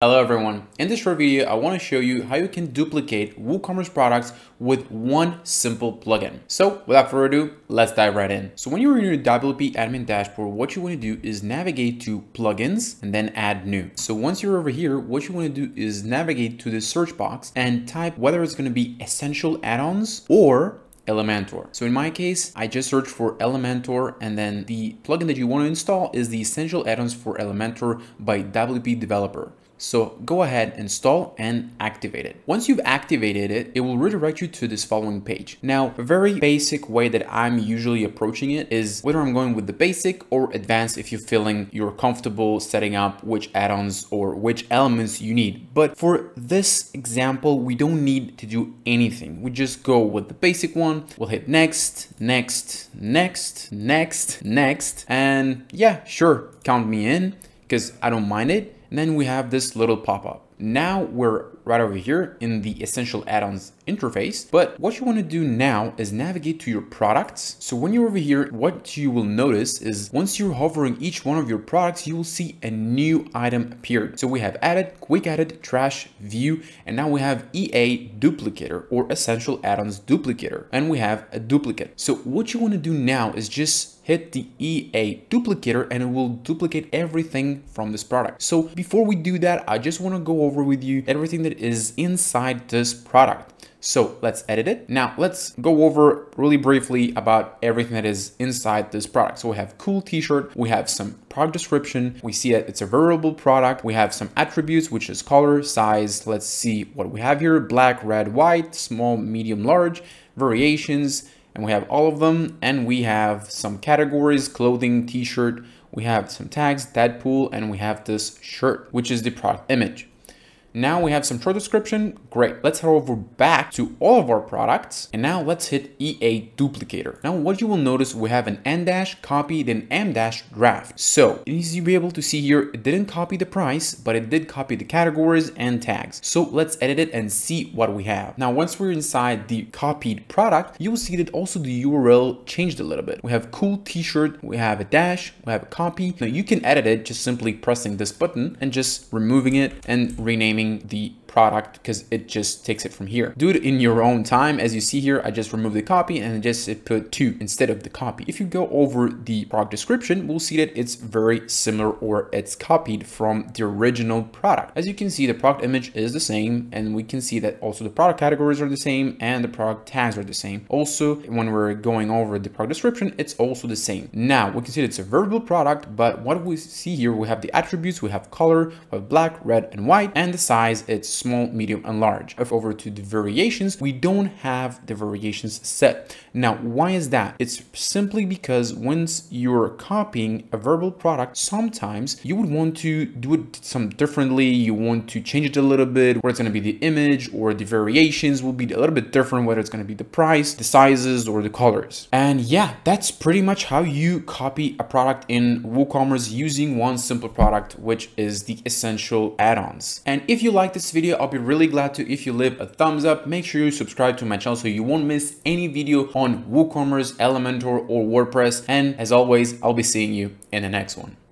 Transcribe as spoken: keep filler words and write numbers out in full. Hello everyone, in this short video I want to show you how you can duplicate WooCommerce products with one simple plugin. So without further ado, let's dive right in. So when you're in your W P admin dashboard, what you want to do is navigate to plugins and then add new. So once you're over here, what you want to do is navigate to the search box and type whether it's going to be essential add-ons or Elementor. So in my case, I just searched for Elementor, and then the plugin that you want to install is the essential add-ons for Elementor by W P Developer. So go ahead, install and activate it. Once you've activated it, it will redirect you to this following page. Now, a very basic way that I'm usually approaching it is whether I'm going with the basic or advanced if you're feeling you're comfortable setting up which add-ons or which elements you need. But for this example, we don't need to do anything. We just go with the basic one. We'll hit next, next, next, next, next, and yeah, sure, count me in because I don't mind it. And then we have this little pop-up. Now we're right over here in the essential add-ons interface, but what you want to do now is navigate to your products. So when you're over here, what you will notice is once you're hovering each one of your products, you will see a new item appeared. So we have added, quick added, trash, view, and now we have E A duplicator or essential add-ons duplicator, and we have a duplicate. So what you want to do now is just hit the E A duplicator and it will duplicate everything from this product. So before we do that, I just want to go over with you everything that is inside this product. So let's edit it. Now let's go over really briefly about everything that is inside this product. So we have cool t-shirt, we have some product description, we see that it's a variable product, we have some attributes, which is color, size. Let's see what we have here: black, red, white, small, medium, large, variations. And we have all of them, and we have some categories: clothing, t-shirt, we have some tags, Deadpool, and we have this shirt, which is the product image. Now we have some short description. Great, let's head over back to all of our products, and now let's hit E A duplicator. Now what you will notice, we have an N dash copy, then M dash draft. So it needs to be able to see here, it didn't copy the price, but it did copy the categories and tags. So let's edit it and see what we have. Now once we're inside the copied product, you will see that also the U R L changed a little bit. We have cool t-shirt, we have a dash, we have a copy. Now you can edit it just simply pressing this button and just removing it and renaming the product because it just takes it from here. Do it in your own time. As you see here, I just removed the copy and just put two instead of the copy. If you go over the product description, we'll see that it's very similar, or it's copied from the original product. As you can see, the product image is the same, and we can see that also the product categories are the same and the product tags are the same. Also, when we're going over the product description, it's also the same. Now we can see that it's a variable product, but what we see here, we have the attributes, we have color, we have black, red, and white, and the size, it's small, medium, and large. If over to the variations, we don't have the variations set. Now, why is that? It's simply because once you're copying a variable product, sometimes you would want to do it some differently. You want to change it a little bit, where it's going to be the image, or the variations will be a little bit different, whether it's going to be the price, the sizes, or the colors. And yeah, that's pretty much how you copy a product in WooCommerce using one simple product, which is the essential add-ons. And if If you like this video, I'll be really glad to if you leave a thumbs up. Make sure you subscribe to my channel so you won't miss any video on WooCommerce, Elementor, or WordPress. And as always, I'll be seeing you in the next one.